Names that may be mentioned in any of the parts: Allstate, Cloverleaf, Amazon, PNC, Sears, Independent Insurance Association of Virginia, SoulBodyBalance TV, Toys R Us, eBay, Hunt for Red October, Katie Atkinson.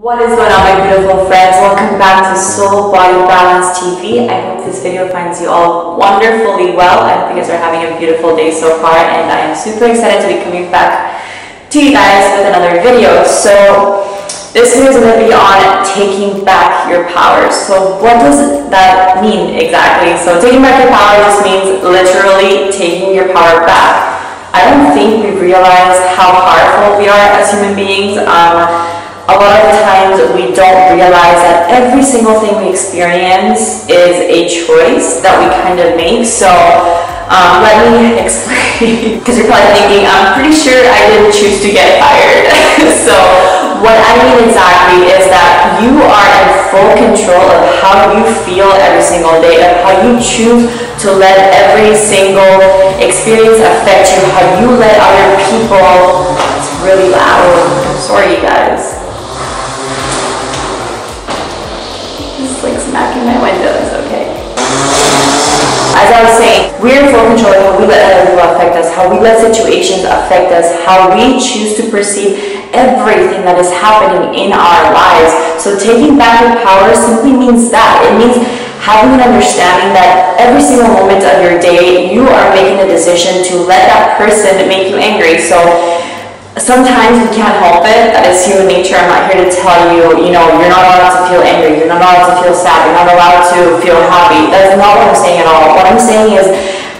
What is going on, my beautiful friends? Welcome back to Soul Body Balance TV. I hope this video finds you all wonderfully well. I hope you guys are having a beautiful day so far, and I am super excited to be coming back to you guys with another video. So this video is going to be on taking back your power. So what does that mean exactly? So taking back your power just means literally taking your power back. I don't think we realize how powerful we are as human beings. A lot of times we don't realize that every single thing we experience is a choice that we kind of make. So let me explain, because you're probably thinking, I'm pretty sure I didn't choose to get fired. So what I mean exactly is that you are in full control of how you feel every single day, of how you choose to let every single experience affect you, how you let other people. It's really loud. I'm sorry, you guys. It's like smacking my windows, okay. As I was saying, we're in full control of how we let other people affect us, how we let situations affect us, how we choose to perceive everything that is happening in our lives. So taking back your power simply means that. It means having an understanding that every single moment of your day, you are making a decision to let that person make you angry. So sometimes we can't help it, that is human nature. I'm not here to tell you, you know, you're not allowed to feel angry, you're not allowed to feel sad, you're not allowed to feel happy. That's not what I'm saying at all. What I'm saying is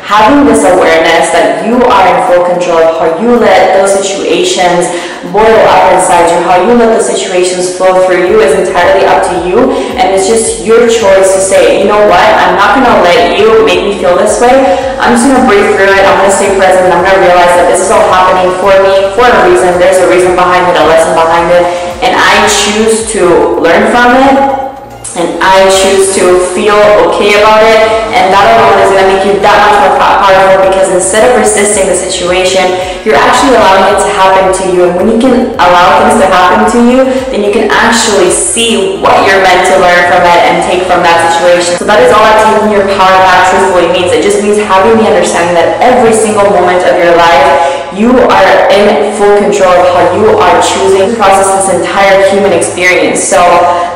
having this awareness that you are in full control of how you let those situations boil up inside you, how you let those situations flow through you is entirely up to you, and it's just your choice to say, you know what, I'm not going to let you make me feel this way. I'm just going to breathe through it, I'm going to stay present, and I'm going to realize that this is all happening for me, for a reason. There's a reason behind it, a lesson behind it, and I choose to learn from it, and I choose to feel okay about it, and that alone is going to make you that much more powerful, because instead of resisting the situation, you're actually allowing it to happen to you. And when you can allow things to happen to you, then you can actually see what you're meant to learn from it and take from that situation. So that is all that taking your power back truthfully means. It just means having the understanding that every single moment of your life, you are in full control of how you are choosing to process this entire human experience. So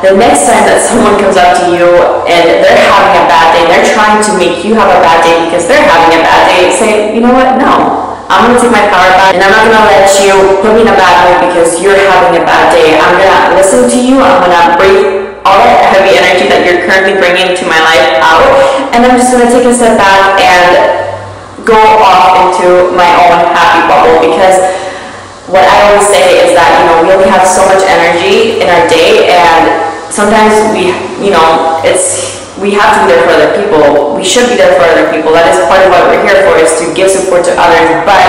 the next time that someone comes up to you and they're having a bad day, they're trying to make you have a bad day because they're having a bad day, say, you know what, no. I'm going to take my power back, and I'm not going to let you put me in a bad mood because you're having a bad day. I'm going to listen to you, I'm going to breathe all that heavy energy that you're currently bringing to my life out, and I'm just going to take a step back and go off into my own happy bubble. Because what I always say is that, you know, we only have so much energy in our day, and sometimes we, you know, we have to be there for other people. We should be there for other people. That is part of what we're here for, is to give support to others. But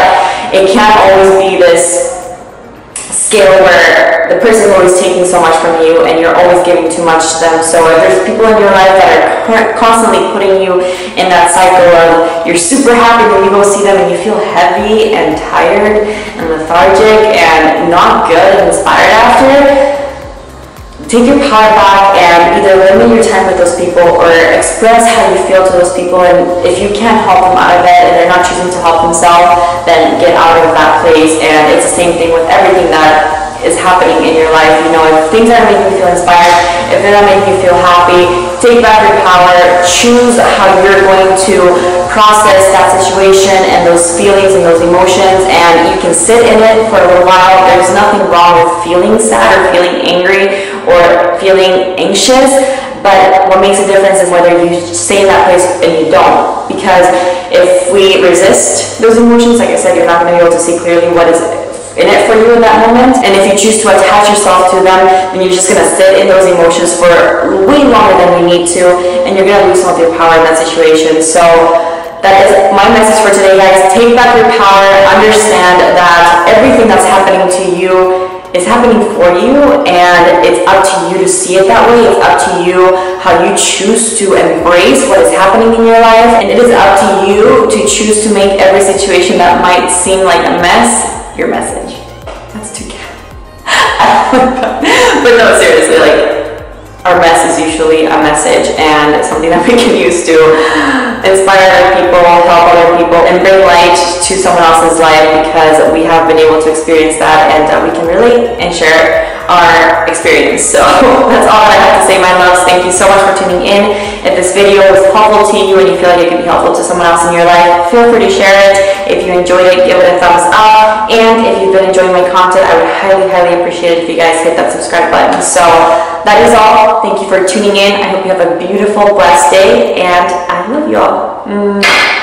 it can't always be this scale where the person is always taking so much from you and you're always giving too much to them. So if there's people in your life that are constantly putting you in that cycle of you're super happy when you go see them and you feel heavy and tired and lethargic and not good and inspired after, take your power back and either limit your time with those people or express how you feel to those people. And if you can't help them out of it and they're not choosing to help themselves, then get out of that place. And it's the same thing with everything that is happening in your life. You know, if things aren't making you feel inspired, if they're not making you feel happy, take back your power. Choose how you're going to process that situation and those feelings and those emotions, and you can sit in it for a little while. There's nothing wrong with feeling sad or feeling angry or feeling anxious, but what makes a difference is whether you stay in that place and you don't. Because if we resist those emotions, like I said, you're not going to be able to see clearly what is in it for you in that moment. And if you choose to attach yourself to them, then you're just going to sit in those emotions for way longer than you need to, and you're going to lose all of your power in that situation. So that is my message for today, guys. Take back your power. Understand that everything that's happening to you, it's happening for you, and it's up to you to see it that way. It's up to you how you choose to embrace what is happening in your life, and it is up to you to choose to make every situation that might seem like a mess your message. That's too cat. But no, seriously, like, our mess is usually a message, and it's something that we can use to inspire other people, help other people, and bring light to someone else's life, because we have been able to experience that, and we can relate and share our experience. So that's all that I have to say, my loves. Thank you so much for tuning in. If this video was helpful to you and you feel like it can be helpful to someone else in your life, feel free to share it. If you enjoyed it, give it a thumbs up. And if you've been enjoying my content, I would highly, highly appreciate it if you guys hit that subscribe button. So that is all. Thank you for tuning in. I hope you have a beautiful, blessed day, and I love you all.